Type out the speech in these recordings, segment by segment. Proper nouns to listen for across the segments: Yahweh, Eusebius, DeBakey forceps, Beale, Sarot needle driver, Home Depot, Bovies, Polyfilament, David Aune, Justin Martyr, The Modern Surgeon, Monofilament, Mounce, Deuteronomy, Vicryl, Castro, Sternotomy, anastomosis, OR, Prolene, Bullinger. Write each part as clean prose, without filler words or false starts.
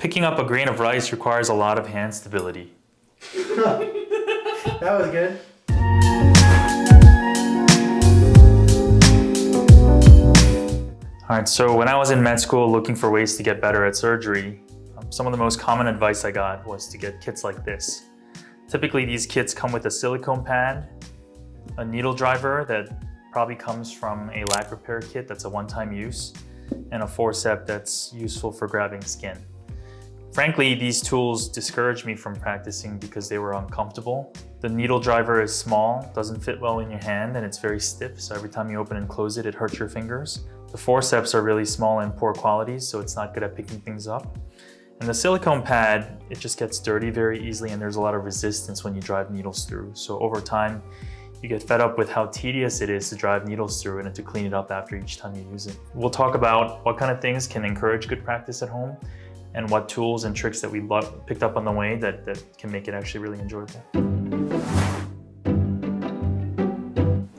Picking up a grain of rice requires a lot of hand stability. That was good. All right, so when I was in med school looking for ways to get better at surgery, some of the most common advice I got was to get kits like this. Typically, these kits come with a silicone pad, a needle driver that probably comes from a lag repair kit that's a one-time use, and a forceps that's useful for grabbing skin. Frankly, these tools discouraged me from practicing because they were uncomfortable. The needle driver is small, doesn't fit well in your hand, and it's very stiff, so every time you open and close it, it hurts your fingers. The forceps are really small and poor quality, so it's not good at picking things up. And the silicone pad, it just gets dirty very easily, and there's a lot of resistance when you drive needles through. So over time, you get fed up with how tedious it is to drive needles through and to clean it up after each time you use it. We'll talk about what kind of things can encourage good practice at home and what tools and tricks that we picked up on the way that can make it actually really enjoyable.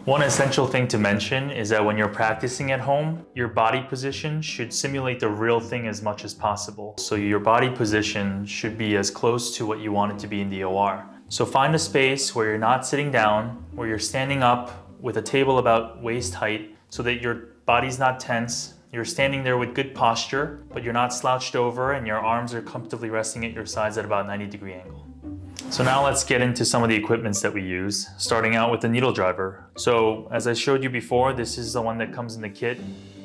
One essential thing to mention is that when you're practicing at home, your body position should simulate the real thing as much as possible. So your body position should be as close to what you want it to be in the OR. So find a space where you're not sitting down, where you're standing up with a table about waist height so that your body's not tense. You're standing there with good posture, but you're not slouched over and your arms are comfortably resting at your sides at about 90-degree angle. So now let's get into some of the equipments that we use, starting out with the needle driver. So as I showed you before, this is the one that comes in the kit.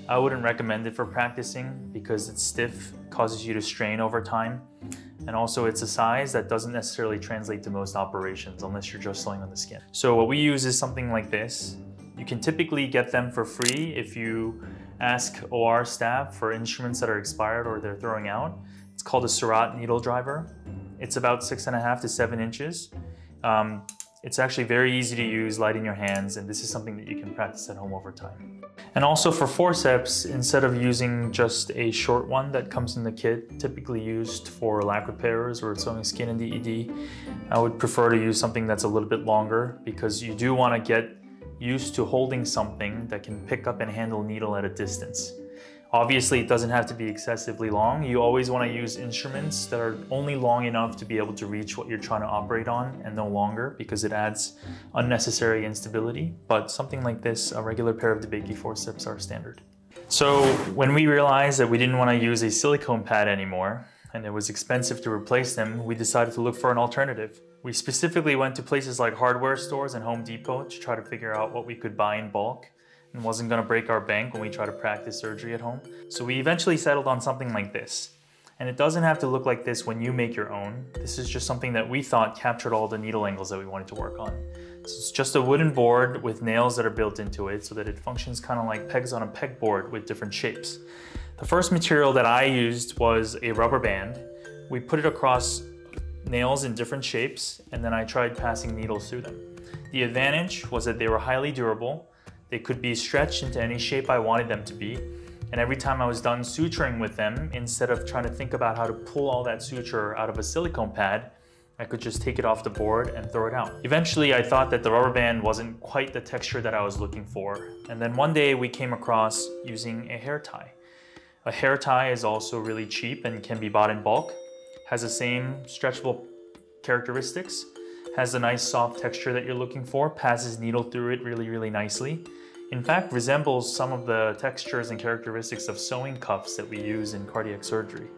I wouldn't recommend it for practicing because it's stiff, causes you to strain over time. And also it's a size that doesn't necessarily translate to most operations unless you're just sewing on the skin. So what we use is something like this. You can typically get them for free if you ask OR staff for instruments that are expired or they're throwing out. It's called a Sarot needle driver. It's about 6.5 to 7 inches. It's actually very easy to use, light in your hands, and this is something that you can practice at home over time. And also for forceps, instead of using just a short one that comes in the kit, typically used for lac repairs or sewing skin in the ED, I would prefer to use something that's a little bit longer because you do want to get used to holding something that can pick up and handle needle at a distance. Obviously, it doesn't have to be excessively long. You always want to use instruments that are only long enough to be able to reach what you're trying to operate on and no longer, because it adds unnecessary instability. But something like this, a regular pair of DeBakey forceps are standard. So when we realized that we didn't want to use a silicone pad anymore, and it was expensive to replace them, we decided to look for an alternative. We specifically went to places like hardware stores and Home Depot to try to figure out what we could buy in bulk and wasn't going to break our bank when we try to practice surgery at home. So we eventually settled on something like this. And it doesn't have to look like this when you make your own. This is just something that we thought captured all the needle angles that we wanted to work on. So it's just a wooden board with nails that are built into it so that it functions kind of like pegs on a pegboard with different shapes. The first material that I used was a rubber band. We put it across nails in different shapes, and then I tried passing needles through them. The advantage was that they were highly durable. They could be stretched into any shape I wanted them to be. And every time I was done suturing with them, instead of trying to think about how to pull all that suture out of a silicone pad, I could just take it off the board and throw it out. Eventually, I thought that the rubber band wasn't quite the texture that I was looking for. And then one day we came across using a hair tie. A hair tie is also really cheap and can be bought in bulk, has the same stretchable characteristics, has a nice soft texture that you're looking for, passes needle through it really, really nicely. In fact, resembles some of the textures and characteristics of sewing cuffs that we use in cardiac surgery.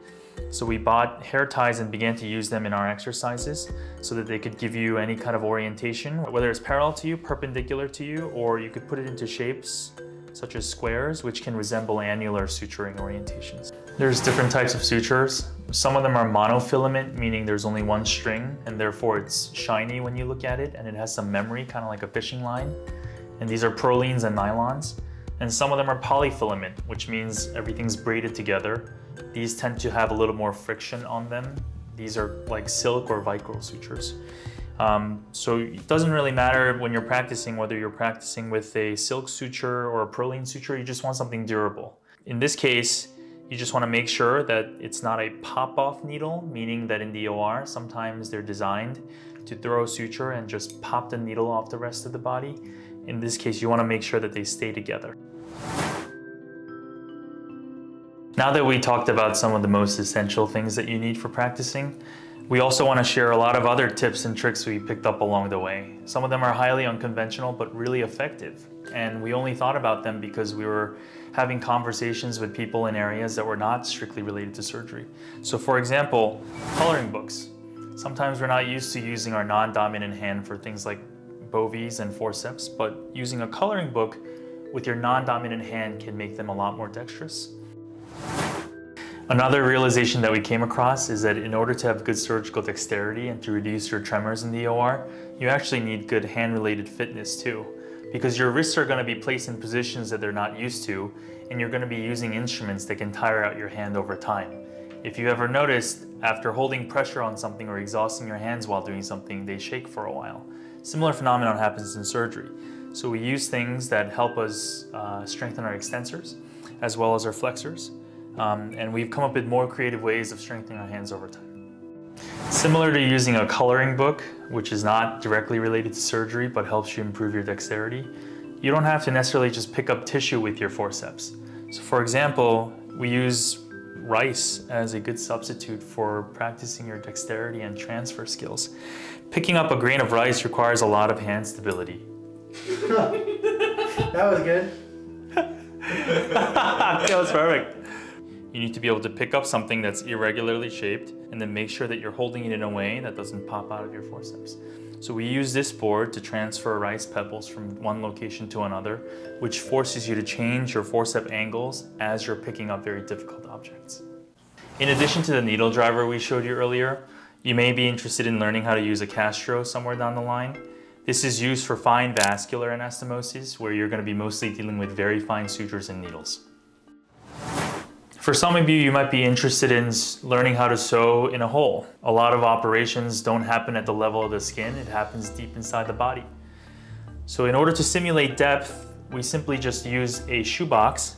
So we bought hair ties and began to use them in our exercises so that they could give you any kind of orientation, whether it's parallel to you, perpendicular to you, or you could put it into shapes such as squares, which can resemble annular suturing orientations. There's different types of sutures. Some of them are monofilament, meaning there's only one string, and therefore it's shiny when you look at it, and it has some memory, kind of like a fishing line. And these are prolines and nylons. And some of them are polyfilament, which means everything's braided together. These tend to have a little more friction on them. These are like silk or Vicryl sutures. So it doesn't really matter when you're practicing, whether you're practicing with a silk suture or a Prolene suture, you just want something durable. In this case, you just want to make sure that it's not a pop-off needle, meaning that in the OR, sometimes they're designed to throw a suture and just pop the needle off the rest of the body. In this case, you want to make sure that they stay together. Now that we talked about some of the most essential things that you need for practicing, we also want to share a lot of other tips and tricks we picked up along the way. Some of them are highly unconventional, but really effective. And we only thought about them because we were having conversations with people in areas that were not strictly related to surgery. So for example, coloring books. Sometimes we're not used to using our non-dominant hand for things like Bovies and forceps, but using a coloring book with your non-dominant hand can make them a lot more dexterous. Another realization that we came across is that in order to have good surgical dexterity and to reduce your tremors in the OR, you actually need good hand-related fitness too, because your wrists are going to be placed in positions that they're not used to, and you're going to be using instruments that can tire out your hand over time. If you ever noticed, after holding pressure on something or exhausting your hands while doing something, they shake for a while. Similar phenomenon happens in surgery. So we use things that help us strengthen our extensors as well as our flexors. And we've come up with more creative ways of strengthening our hands over time. Similar to using a coloring book, which is not directly related to surgery but helps you improve your dexterity, you don't have to necessarily just pick up tissue with your forceps. So for example, we use rice as a good substitute for practicing your dexterity and transfer skills. Picking up a grain of rice requires a lot of hand stability. That was good. That was perfect. You need to be able to pick up something that's irregularly shaped and then make sure that you're holding it in a way that doesn't pop out of your forceps. So we use this board to transfer rice pebbles from one location to another, which forces you to change your forceps angles as you're picking up very difficult objects. In addition to the needle driver we showed you earlier, you may be interested in learning how to use a Castro somewhere down the line. This is used for fine vascular anastomosis, where you're going to be mostly dealing with very fine sutures and needles. For some of you, you might be interested in learning how to sew in a hole. A lot of operations don't happen at the level of the skin. It happens deep inside the body. So in order to simulate depth, we simply just use a shoebox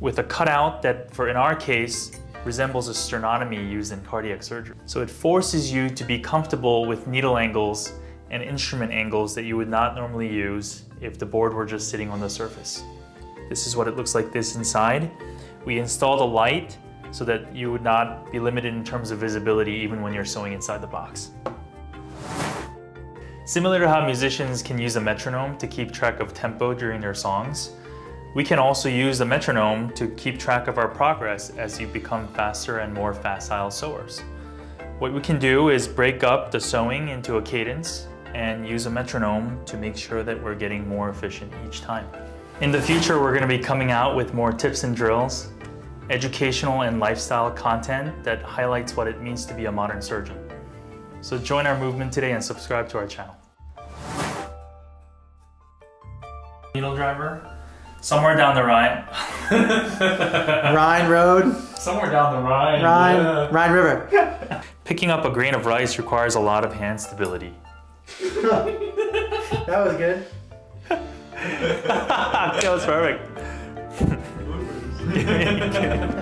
with a cutout that, in our case, resembles a sternotomy used in cardiac surgery. So it forces you to be comfortable with needle angles and instrument angles that you would not normally use if the board were just sitting on the surface. This is what it looks like this inside. We installed a light so that you would not be limited in terms of visibility even when you're sewing inside the box. Similar to how musicians can use a metronome to keep track of tempo during their songs, we can also use the metronome to keep track of our progress as you become faster and more facile sewers. What we can do is break up the sewing into a cadence and use a metronome to make sure that we're getting more efficient each time. In the future, we're going to be coming out with more tips and drills, educational and lifestyle content that highlights what it means to be a modern surgeon. So join our movement today and subscribe to our channel. Needle driver, somewhere down the Rhine. Rhine Road. Somewhere down the Rhine. Rhine, yeah. Rhine River. Picking up a grain of rice requires a lot of hand stability. That was good. That was perfect.